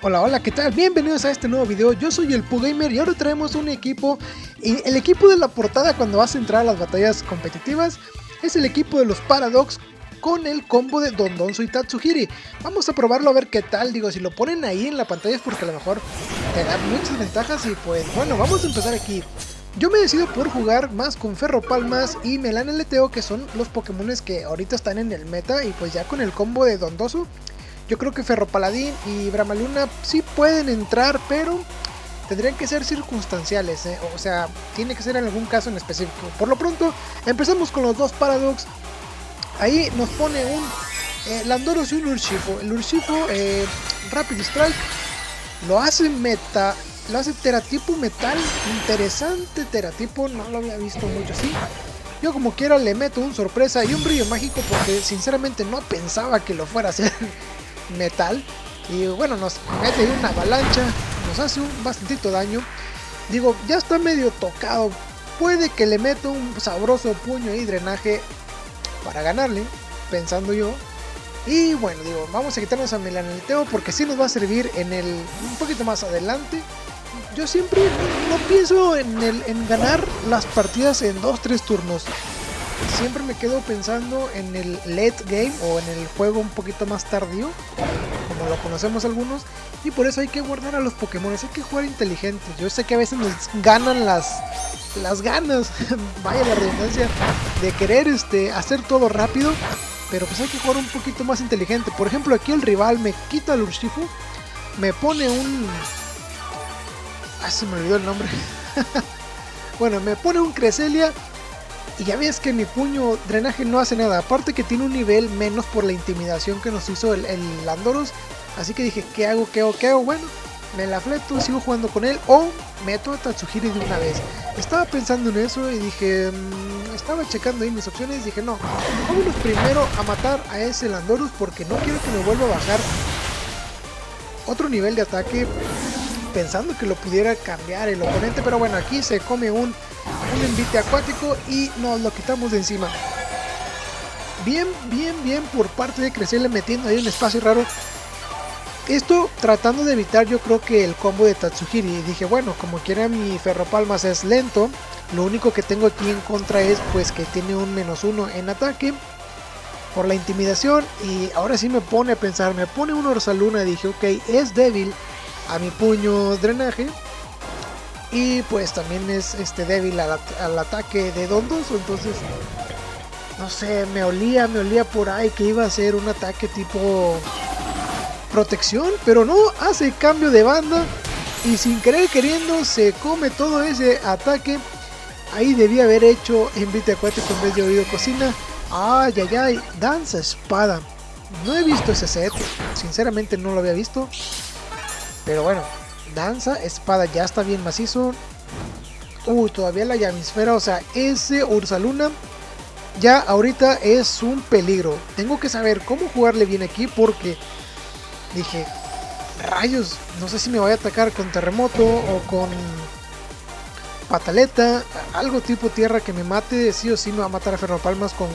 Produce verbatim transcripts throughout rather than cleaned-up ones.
Hola, hola, ¿qué tal? Bienvenidos a este nuevo video. Yo soy el Pooh Gamer y ahora traemos un equipo. El equipo de la portada cuando vas a entrar a las batallas competitivas es el equipo de los Paradox con el combo de Dondozo y Tatsugiri. Vamos a probarlo a ver qué tal. Digo, si lo ponen ahí en la pantalla es porque a lo mejor te dan muchas ventajas. Y pues bueno, vamos a empezar aquí. Yo me decido por jugar más con Ferropalmas y Melan L T O, que son los Pokémones que ahorita están en el meta. Y pues ya con el combo de Dondozo, yo creo que Ferropaladín y Bramaluna sí pueden entrar, pero tendrían que ser circunstanciales, ¿eh? O sea, tiene que ser en algún caso en específico. Por lo pronto, empezamos con los dos Paradox. Ahí nos pone un eh, Landorus y un Urshifu. El Urshifu, eh, Rapid Strike, lo hace meta, lo hace teratipo metal. Interesante teratipo, no lo había visto mucho así. Yo como quiera le meto un sorpresa y un brillo mágico porque sinceramente no pensaba que lo fuera a hacer metal. Y bueno, nos mete una avalancha, nos hace un bastantito daño. Digo, ya está medio tocado, puede que le meta un sabroso puño y drenaje para ganarle, pensando yo. Y bueno, digo, vamos a quitarnos a Melan L T O porque sí nos va a servir en el un poquito más adelante. Yo siempre no pienso en, el, en ganar las partidas en dos tres turnos. Siempre me quedo pensando en el late game o en el juego un poquito más tardío, como lo conocemos algunos, y por eso hay que guardar a los Pokémon, hay que jugar inteligente. Yo sé que a veces nos ganan las, las ganas, vaya la redundancia, de querer este, hacer todo rápido, pero pues hay que jugar un poquito más inteligente. Por ejemplo, aquí el rival me quita el Urshifu, me pone un... Ah, se me olvidó el nombre. Bueno, me pone un Cresselia. Y ya ves que mi puño drenaje no hace nada. Aparte que tiene un nivel menos por la intimidación que nos hizo el, el Landorus. Así que dije, ¿qué hago? ¿Qué hago? ¿Qué hago? Bueno, me la fleto, sigo jugando con él o meto a Tatsugiri de una vez. Estaba pensando en eso y dije, mmm, estaba checando ahí mis opciones. Dije, no, vámonos primero a matar a ese Landorus porque no quiero que me vuelva a bajar otro nivel de ataque, pensando que lo pudiera cambiar el oponente. Pero bueno, aquí se come un... un envite acuático y nos lo quitamos de encima. Bien, bien, bien por parte de Cresselia, metiendo ahí un espacio raro. Esto tratando de evitar, yo creo que el combo de Tatsugiri. Y dije, bueno, como quiera mi Ferropalmas es lento. Lo único que tengo aquí en contra es pues que tiene un menos uno en ataque por la intimidación. Y ahora sí me pone a pensar, me pone un Ursaluna. Dije, ok, es débil a mi puño drenaje. Y pues también es este débil al, al ataque de Dondozo. Entonces, no sé, me olía, me olía por ahí que iba a ser un ataque tipo protección. Pero no, hace cambio de banda y sin querer queriendo se come todo ese ataque. Ahí debía haber hecho envite acuático en vez de oído cocina. Ay, ay, ay, danza espada. No he visto ese set, sinceramente no lo había visto. Pero bueno. Danza, espada, ya está bien macizo. Uy, todavía la llamisfera, o sea, ese Ursaluna ya ahorita es un peligro. Tengo que saber cómo jugarle bien aquí porque dije, rayos, no sé si me voy a atacar con terremoto o con pataleta, algo tipo tierra que me mate. Sí o sí me va a matar a Ferropalmas con,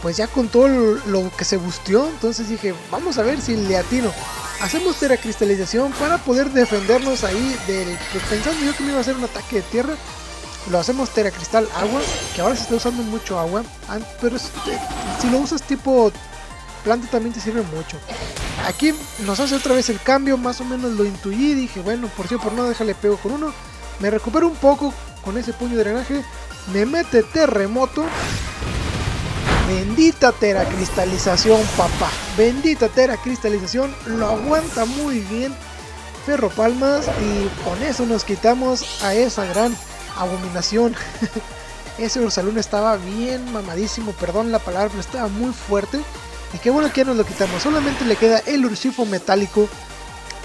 pues ya con todo lo que se busteó. Entonces dije, vamos a ver si le atino. Hacemos teracristalización para poder defendernos ahí del que pensando yo que me iba a hacer un ataque de tierra. Lo hacemos teracristal agua, que ahora se está usando mucho agua, pero si lo usas tipo planta también te sirve mucho. Aquí nos hace otra vez el cambio, más o menos lo intuí, dije bueno, por sí o por no, déjale pego con uno. Me recupero un poco con ese puño de drenaje, me mete terremoto. Bendita teracristalización, papá. Bendita teracristalización. Lo aguanta muy bien Ferropalmas. Y con eso nos quitamos a esa gran abominación. Ese Ursaluna estaba bien mamadísimo. Perdón la palabra, pero estaba muy fuerte. Y qué bueno que ya nos lo quitamos. Solamente le queda el Urshifu metálico.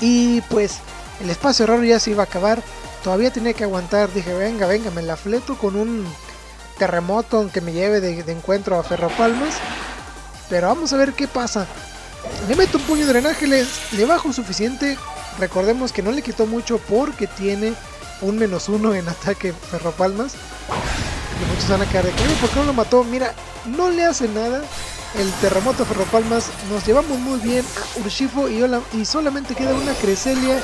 Y pues el espacio raro ya se iba a acabar. Todavía tenía que aguantar. Dije, venga, venga, me la fleto con un terremoto, aunque me lleve de, de encuentro a Ferropalmas. Pero vamos a ver qué pasa. Le meto un puño de drenaje, le, le bajo suficiente. Recordemos que no le quitó mucho porque tiene un menos uno en ataque Ferropalmas. Y muchos van a quedar de que, ¿por qué no lo mató? Mira, no le hace nada. el terremoto Ferropalmas, nos llevamos muy bien a Urshifu y, Ola, y solamente queda una Cresselia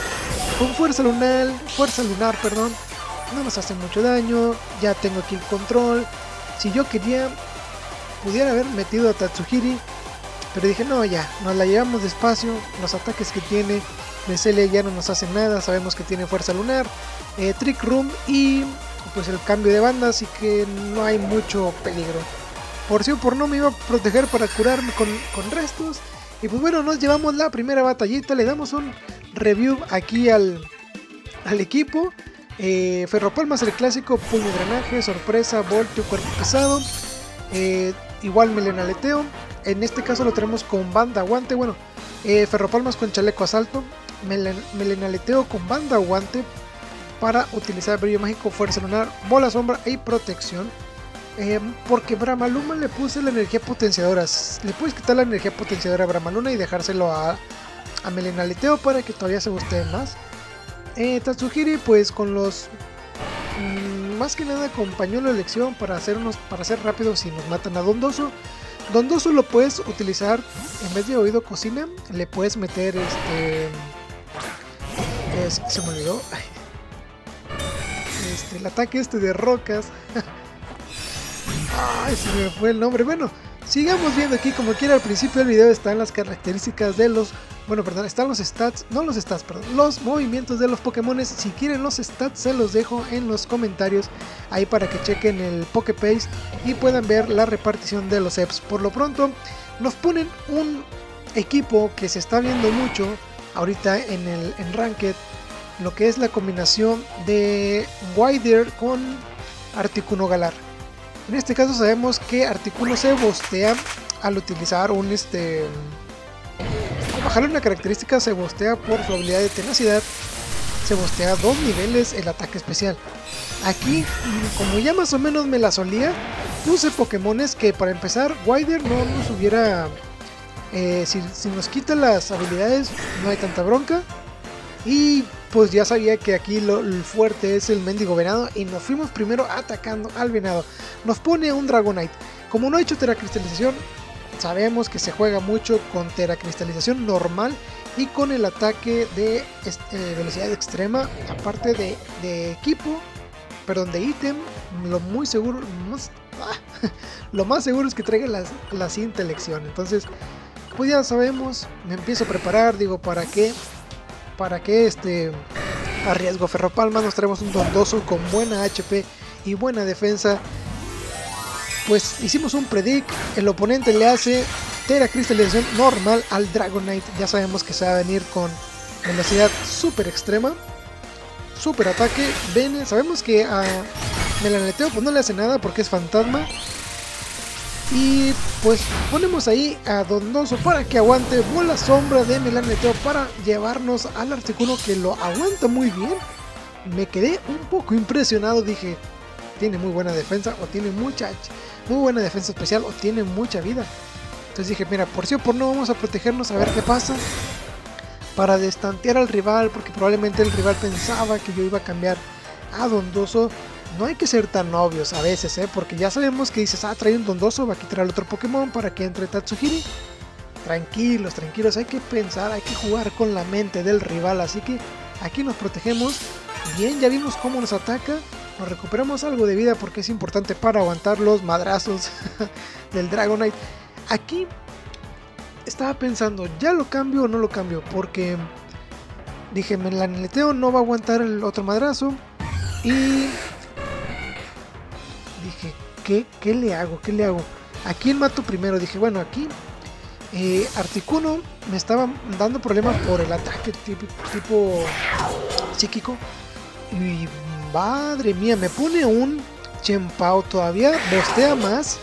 con fuerza lunar, fuerza lunar, perdón, no nos hace mucho daño, ya tengo aquí el control. Si yo quería, pudiera haber metido a Tatsugiri, pero dije no, ya, nos la llevamos despacio, los ataques que tiene Cresselia ya no nos hacen nada, sabemos que tiene fuerza lunar, eh, Trick Room y pues el cambio de banda, así que no hay mucho peligro. Por sí o por no me iba a proteger para curarme con, con restos. Y pues bueno, nos llevamos la primera batallita. Le damos un review aquí al, al equipo. Eh, Ferropalmas el clásico, puño de drenaje, sorpresa, voltio, cuerpo pesado. Eh, igual Melan L T O. En este caso lo tenemos con banda guante. Bueno, eh, Ferropalmas con chaleco asalto. Melan, Melan L T O con banda guante. Para utilizar brillo mágico, fuerza lunar, bola sombra y protección. Eh, porque Brahmaluma le puse la energía potenciadora. Le puedes quitar la energía potenciadora a Brahmaluna y dejárselo a, a Melan L T O para que todavía se guste más. Eh, Tatsugiri pues con los... Mmm, más que nada acompañó la elección para hacer, unos, para hacer rápido si nos matan a Dondozo. Dondozo lo puedes utilizar en vez de oído cocina. Le puedes meter este... Es, se me olvidó. Este, el ataque este de rocas. Ay, se me fue el nombre. Bueno, sigamos viendo aquí. Como quiera, al principio del video están las características de los... Bueno, perdón, están los stats. No los stats, perdón. Los movimientos de los Pokémones. Si quieren los stats, se los dejo en los comentarios. Ahí para que chequen el Poképaste y puedan ver la repartición de los E P S. Por lo pronto, nos ponen un equipo que se está viendo mucho ahorita en el en Ranked. Lo que es la combinación de Wyrdeer con Articuno Galar. En este caso sabemos que Articuno se bostea al utilizar un este... Al bajarle una característica se bostea por su habilidad de tenacidad. Se bostea a dos niveles el ataque especial. Aquí, como ya más o menos me la solía, puse Pokémones que para empezar Wyrdeer no nos hubiera... Eh, si, si nos quita las habilidades no hay tanta bronca. Y pues ya sabía que aquí lo, lo fuerte es el mendigo venado. Y nos fuimos primero atacando al venado. Nos pone un Dragonite. Como no he hecho teracristalización, sabemos que se juega mucho con teracristalización normal y con el ataque de este, velocidad extrema. Aparte de, de equipo, perdón, de ítem. Lo muy seguro más, ah, lo más seguro es que traiga la, la siguiente elección. Entonces pues ya sabemos, me empiezo a preparar. Digo, ¿para qué? Para que este arriesgo Ferropalmas. Nos traemos un Dondozo con buena H P y buena defensa. Pues hicimos un predict. El oponente le hace Tera Cristalización normal al Dragonite. Ya sabemos que se va a venir con velocidad super extrema, super ataque. Ven, sabemos que a Melan L T O pues no le hace nada porque es fantasma. Y pues ponemos ahí a Dondozo para que aguante. Bola sombra de Melan L T O para llevarnos al Articuno, que lo aguanta muy bien. Me quedé un poco impresionado. Dije, tiene muy buena defensa o tiene mucha, muy buena defensa especial o tiene mucha vida. Entonces dije, mira, por sí o por no vamos a protegernos a ver qué pasa. Para destantear al rival, porque probablemente el rival pensaba que yo iba a cambiar a Dondozo. No hay que ser tan obvios a veces, ¿eh? Porque ya sabemos que dices, ah, trae un Dondozo, va a quitar al otro Pokémon para que entre Tatsugiri. Tranquilos, tranquilos, hay que pensar, hay que jugar con la mente del rival. Así que aquí nos protegemos bien, ya vimos cómo nos ataca. Nos recuperamos algo de vida porque es importante para aguantar los madrazos del Dragonite. Aquí estaba pensando, ¿ya lo cambio o no lo cambio? Porque dije, Melan L T O no va a aguantar el otro madrazo. Y... dije, ¿qué, ¿qué le hago? ¿Qué le hago? ¿A quién mato primero? Dije, bueno, aquí eh, Articuno me estaba dando problemas por el ataque tipo, tipo psíquico. Y madre mía, me pone un Chien-Pao todavía. Bostea más.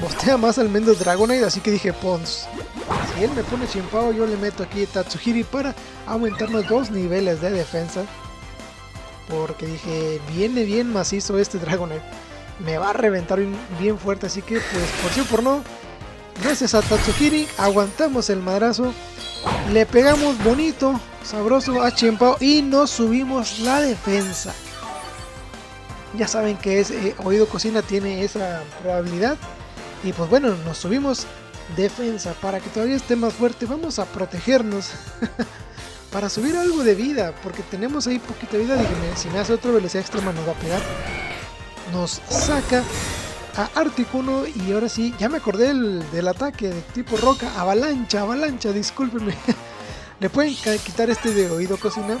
Bostea más al menos Dragonite. Así que dije, Pons, si él me pone Chien-Pao, yo le meto aquí Tatsugiri para aumentarnos dos niveles de defensa. Porque dije, viene bien macizo este Dragonite. Me va a reventar bien, bien fuerte, así que pues por sí o por no, gracias a Tatsugiri, aguantamos el madrazo. Le pegamos bonito, sabroso a Chien-Pao y nos subimos la defensa. Ya saben que es eh, Oído Cocina tiene esa probabilidad. Y pues bueno, nos subimos defensa, para que todavía esté más fuerte. Vamos a protegernos para subir algo de vida, porque tenemos ahí poquita vida. Dígame, si me hace otro velocidad extrema nos va a pegar. Nos saca a Articuno y ahora sí, ya me acordé el, del ataque de tipo roca, avalancha, avalancha, discúlpenme. Le pueden quitar este de oído cocina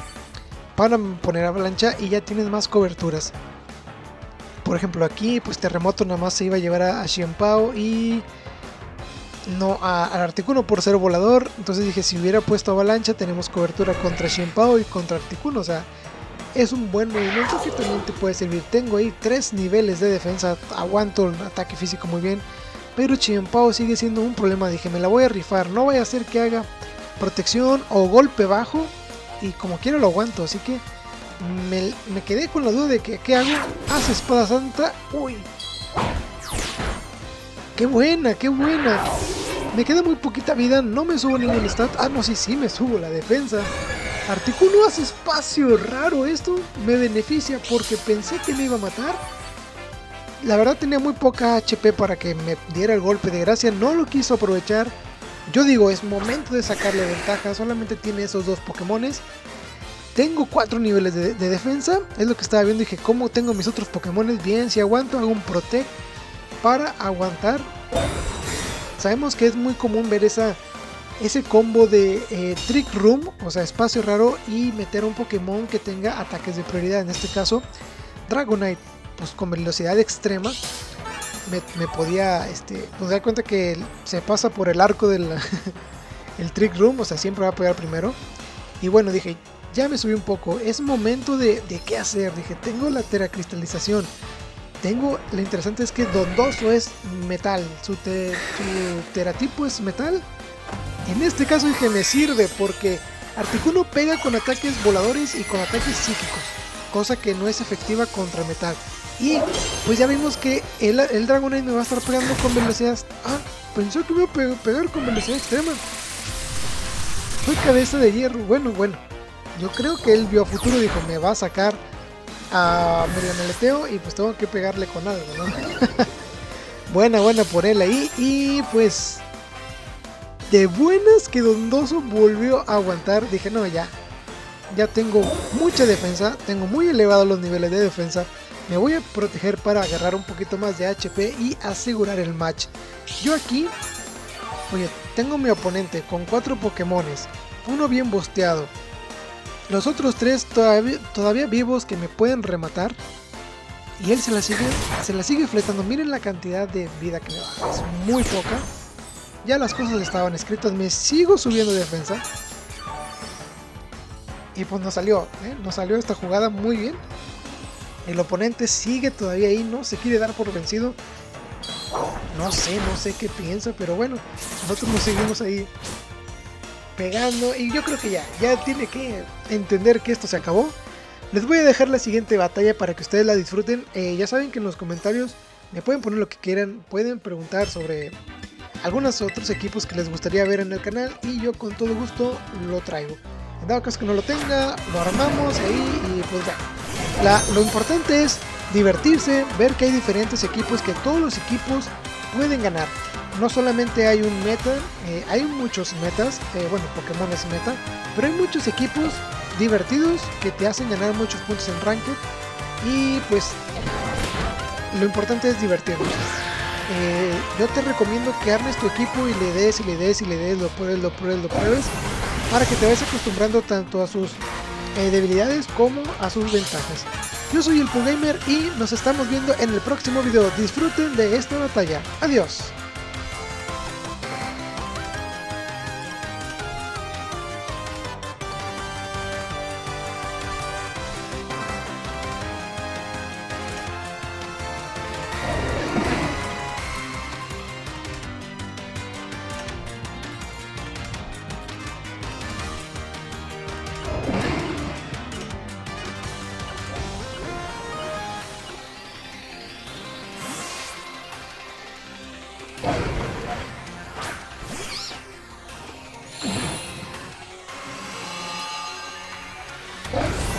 para poner avalancha y ya tienes más coberturas. Por ejemplo aquí, pues terremoto nada más se iba a llevar a, a Chien-Pao y no a, a Articuno por ser volador. Entonces dije, si hubiera puesto avalancha tenemos cobertura contra Chien-Pao y contra Articuno, o sea... Es un buen movimiento que también te puede servir. Tengo ahí tres niveles de defensa. Aguanto el ataque físico muy bien. Pero Chien-Pao sigue siendo un problema. Dije, me la voy a rifar. No vaya a ser que haga protección o golpe bajo. Y como quiera lo aguanto. Así que me, me quedé con la duda de que ¿qué hago? Hace espada santa. Uy. Qué buena, qué buena. Me queda muy poquita vida. No me subo ningún stat. Ah, no, sí, sí, me subo la defensa. Articuno hace espacio, raro esto, me beneficia porque pensé que me iba a matar. La verdad tenía muy poca H P para que me diera el golpe de gracia, no lo quiso aprovechar. Yo digo, es momento de sacarle ventaja, solamente tiene esos dos Pokémones. Tengo cuatro niveles de, de defensa, es lo que estaba viendo, dije, ¿cómo tengo mis otros Pokémones? Bien, si aguanto hago un Protect para aguantar. Sabemos que es muy común ver esa... ese combo de eh, Trick Room, o sea espacio raro, y meter un Pokémon que tenga ataques de prioridad, en este caso Dragonite, pues con velocidad extrema me, me podía, este, pues dar cuenta que se pasa por el arco del el Trick Room, o sea siempre va a pegar primero. Y bueno dije, ya me subí un poco, es momento de, de qué hacer, dije tengo la teracristalización, tengo, lo interesante es que Dondozo es metal, su, te, su teratipo es metal. En este caso dije me sirve porque Articuno pega con ataques voladores y con ataques psíquicos, cosa que no es efectiva contra metal. Y pues ya vimos que el, el Dragonite me va a estar pegando con velocidad... Ah, pensó que me iba a pe pegar con velocidad extrema. Fue cabeza de hierro, bueno, bueno. Yo creo que él vio a futuro y dijo me va a sacar a Melan L T O y pues tengo que pegarle con algo, ¿no? Buena, buena por él ahí y pues... De buenas que Dondozo volvió a aguantar, dije no ya, ya tengo mucha defensa, tengo muy elevados los niveles de defensa, me voy a proteger para agarrar un poquito más de H P y asegurar el match. Yo aquí, oye, tengo mi oponente con cuatro Pokémones, uno bien bosteado, los otros tres todavía, todavía vivos que me pueden rematar y él se la sigue, se la sigue fletando, miren la cantidad de vida que me da, es muy poca. Ya las cosas estaban escritas, me sigo subiendo de defensa. Y pues nos salió, ¿eh? Nos salió esta jugada muy bien. El oponente sigue todavía ahí, no se quiere dar por vencido. No sé, no sé qué piensa, pero bueno, nosotros nos seguimos ahí pegando. Y yo creo que ya, ya tiene que entender que esto se acabó. Les voy a dejar la siguiente batalla para que ustedes la disfruten. Eh, ya saben que en los comentarios me pueden poner lo que quieran, pueden preguntar sobre... algunos otros equipos que les gustaría ver en el canal y yo con todo gusto lo traigo. En dado caso que no lo tenga, lo armamos ahí y pues ya. La, lo importante es divertirse, ver que hay diferentes equipos, que todos los equipos pueden ganar. No solamente hay un meta, eh, hay muchos metas, eh, bueno Pokémon es meta, pero hay muchos equipos divertidos que te hacen ganar muchos puntos en Ranked y pues lo importante es divertirnos. Eh, yo te recomiendo que armes tu equipo y le des y le des y le des, lo pruebes, lo pruebes, lo pruebes, para que te vayas acostumbrando tanto a sus eh, debilidades como a sus ventajas. Yo soy el Pooh Gamer y nos estamos viendo en el próximo video. Disfruten de esta batalla. Adiós. Yes.